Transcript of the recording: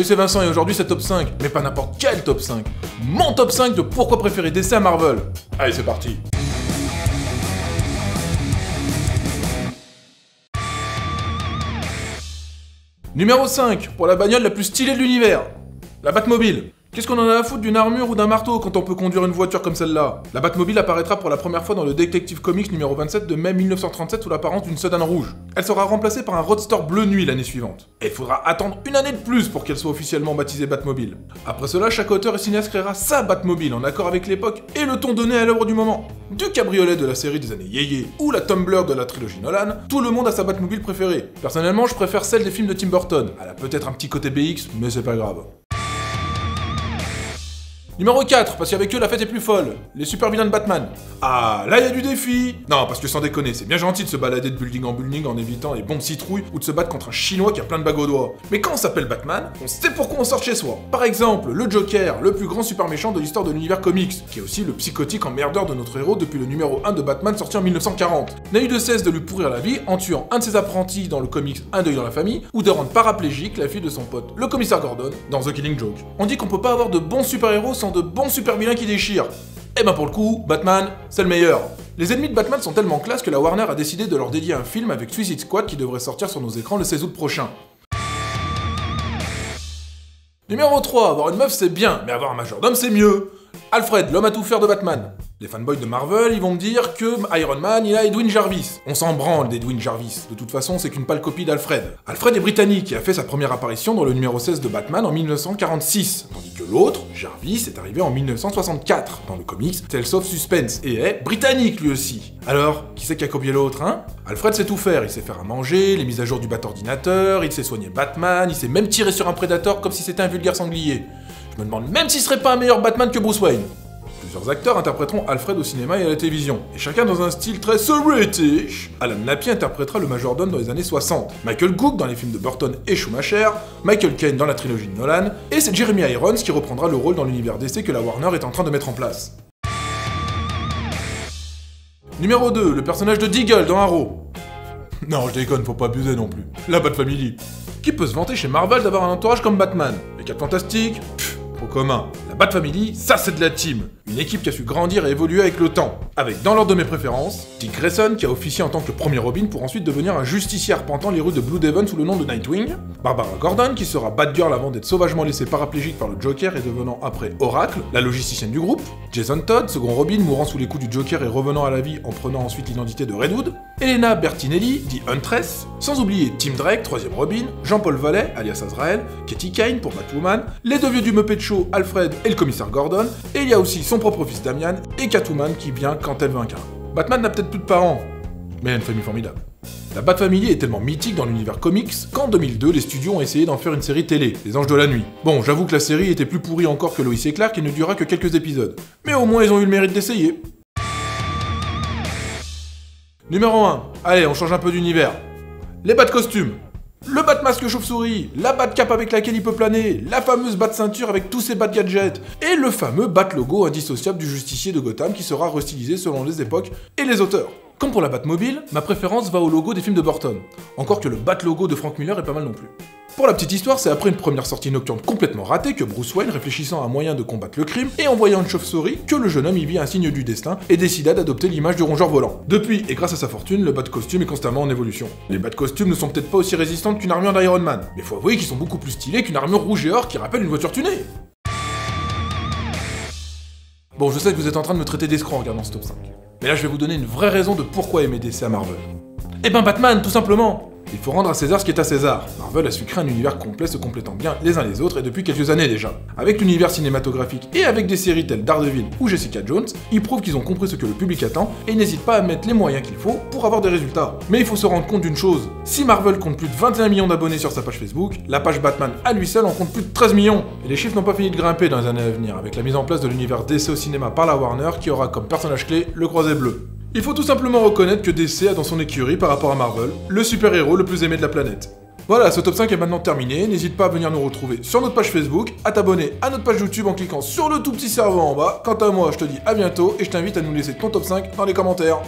Salut, c'est Vincent et aujourd'hui c'est top 5, mais pas n'importe quel top 5. Mon top 5 de pourquoi préférer DC à Marvel. Allez, c'est parti. Numéro 5, pour la bagnole la plus stylée de l'univers, la Batmobile. Qu'est-ce qu'on en a à foutre d'une armure ou d'un marteau quand on peut conduire une voiture comme celle-là? La Batmobile apparaîtra pour la première fois dans le Detective Comics numéro 27 de mai 1937 sous l'apparence d'une sedan rouge. Elle sera remplacée par un roadster bleu nuit l'année suivante. Et il faudra attendre une année de plus pour qu'elle soit officiellement baptisée Batmobile. Après cela, chaque auteur et cinéaste créera sa Batmobile en accord avec l'époque et le ton donné à l'œuvre du moment. Du cabriolet de la série des années yéyé ou la Tumblr de la trilogie Nolan, tout le monde a sa Batmobile préférée. Personnellement, je préfère celle des films de Tim Burton. Elle a peut-être un petit côté BX, mais c'est pas grave. Numéro 4, parce qu'avec eux la fête est plus folle, les super vilains de Batman. Ah, là y a du défi! Non, parce que sans déconner, c'est bien gentil de se balader de building en building en évitant les bombes citrouilles ou de se battre contre un chinois qui a plein de bagues aux doigts. Mais quand on s'appelle Batman, on sait pourquoi on sort chez soi. Par exemple, le Joker, le plus grand super méchant de l'histoire de l'univers comics, qui est aussi le psychotique emmerdeur de notre héros depuis le numéro 1 de Batman sorti en 1940. N'a eu de cesse de lui pourrir la vie en tuant un de ses apprentis dans le comics Un Deuil dans la famille ou de rendre paraplégique la fille de son pote, le commissaire Gordon, dans The Killing Joke. On dit qu'on peut pas avoir de bons super-héros sans de bons super vilains qui déchirent. Et ben pour le coup, Batman, c'est le meilleur. Les ennemis de Batman sont tellement classe que la Warner a décidé de leur dédier un film avec Suicide Squad qui devrait sortir sur nos écrans le 16 août prochain. Numéro 3, avoir une meuf c'est bien, mais avoir un majordome c'est mieux. Alfred, l'homme à tout faire de Batman. Les fanboys de Marvel, ils vont me dire que Iron Man, il a Edwin Jarvis. On s'en branle d'Edwin Jarvis, de toute façon c'est qu'une pâle copie d'Alfred. Alfred est britannique et a fait sa première apparition dans le numéro 16 de Batman en 1946, tandis que l'autre, Jarvis, est arrivé en 1964 dans le comics Tales of Suspense et est britannique lui aussi. Alors, qui c'est qui a copié l'autre, hein? Alfred sait tout faire, il sait faire à manger, les mises à jour du Bat-Ordinateur, il sait soigner Batman, il sait même tirer sur un Predator comme si c'était un vulgaire sanglier. Je me demande même s'il serait pas un meilleur Batman que Bruce Wayne. Plusieurs acteurs interpréteront Alfred au cinéma et à la télévision, et chacun dans un style très british. Alan Napier interprétera le majordome dans les années 60, Michael Cook dans les films de Burton et Schumacher, Michael Caine dans la trilogie de Nolan, et c'est Jeremy Irons qui reprendra le rôle dans l'univers DC que la Warner est en train de mettre en place. Numéro 2, le personnage de Deagle dans Arrow. Non, je déconne, faut pas abuser non plus. La Bat-Family. Qui peut se vanter chez Marvel d'avoir un entourage comme Batman? Les 4 Fantastiques, au commun. La Bat-Family, ça c'est de la team. Une équipe qui a su grandir et évoluer avec le temps. Avec, dans l'ordre de mes préférences, Dick Grayson qui a officié en tant que le premier Robin pour ensuite devenir un justicier arpentant les rues de Blue Devon sous le nom de Nightwing. Barbara Gordon qui sera Batgirl avant d'être sauvagement laissée paraplégique par le Joker et devenant après Oracle, la logisticienne du groupe. Jason Todd, second Robin mourant sous les coups du Joker et revenant à la vie en prenant ensuite l'identité de Redwood. Elena Bertinelli, dit Huntress. Sans oublier Tim Drake, troisième Robin. Jean-Paul Vallée, alias Azrael. Katie Kane pour Batwoman. Les deux vieux du Muppet Show, Alfred et le commissaire Gordon. Et il y a aussi son propre fils Damian et Catwoman qui vient quand elle veut un câlin. Batman n'a peut-être plus de parents, mais elle a une famille formidable. La Bat-Family est tellement mythique dans l'univers comics qu'en 2002, les studios ont essayé d'en faire une série télé, Les Anges de la Nuit. Bon, j'avoue que la série était plus pourrie encore que Lois et Clark et ne dura que quelques épisodes. Mais au moins, ils ont eu le mérite d'essayer. Numéro 1. Allez, on change un peu d'univers. Les Bat-costumes. Le Bat-masque chauve-souris, la Bat-cape avec laquelle il peut planer, la fameuse Bat-ceinture avec tous ses Bat-gadgets, et le fameux Bat-logo indissociable du justicier de Gotham qui sera restylisé selon les époques et les auteurs. Comme pour la Batmobile, ma préférence va au logo des films de Burton, encore que le Bat-logo de Frank Miller est pas mal non plus. Pour la petite histoire, c'est après une première sortie nocturne complètement ratée que Bruce Wayne, réfléchissant à un moyen de combattre le crime, et en voyant une chauve-souris, que le jeune homme y vit un signe du destin et décida d'adopter l'image du rongeur volant. Depuis, et grâce à sa fortune, le Bat-costume est constamment en évolution. Les Bat-costumes ne sont peut-être pas aussi résistantes qu'une armure d'Iron Man, mais faut avouer qu'ils sont beaucoup plus stylés qu'une armure rouge et or qui rappelle une voiture tunée. Bon, je sais que vous êtes en train de me traiter d'escroc en regardant ce top 5. Mais là, je vais vous donner une vraie raison de pourquoi aimer DC à Marvel. Eh ben Batman, tout simplement! Il faut rendre à César ce qui est à César. Marvel a su créer un univers complet se complétant bien les uns les autres et depuis quelques années déjà. Avec l'univers cinématographique et avec des séries telles Daredevil ou Jessica Jones, ils prouvent qu'ils ont compris ce que le public attend et ils n'hésitent pas à mettre les moyens qu'il faut pour avoir des résultats. Mais il faut se rendre compte d'une chose, si Marvel compte plus de 21 millions d'abonnés sur sa page Facebook, la page Batman à lui seul en compte plus de 13 millions. Et les chiffres n'ont pas fini de grimper dans les années à venir avec la mise en place de l'univers DC au cinéma par la Warner qui aura comme personnage clé le Croisé Bleu. Il faut tout simplement reconnaître que DC a dans son écurie par rapport à Marvel, le super-héros le plus aimé de la planète. Voilà, ce top 5 est maintenant terminé, n'hésite pas à venir nous retrouver sur notre page Facebook, à t'abonner à notre page YouTube en cliquant sur le tout petit cerveau en bas. Quant à moi, je te dis à bientôt et je t'invite à nous laisser ton top 5 dans les commentaires.